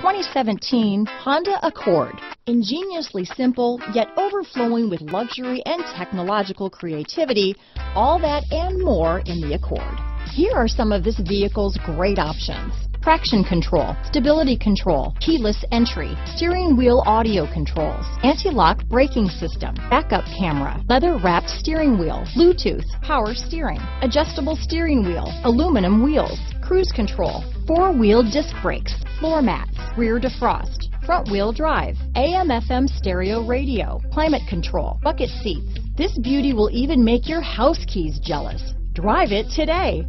2017 Honda Accord. Ingeniously simple, yet overflowing with luxury and technological creativity, all that and more in the Accord. Here are some of this vehicle's great options: traction control, stability control, keyless entry, steering wheel audio controls, anti-lock braking system, backup camera, leather-wrapped steering wheel, Bluetooth, power steering, adjustable steering wheel, aluminum wheels, cruise control, four-wheel disc brakes, floor mats, rear defrost, front-wheel drive, AM/FM stereo radio, climate control, bucket seats. This beauty will even make your house keys jealous. Drive it today.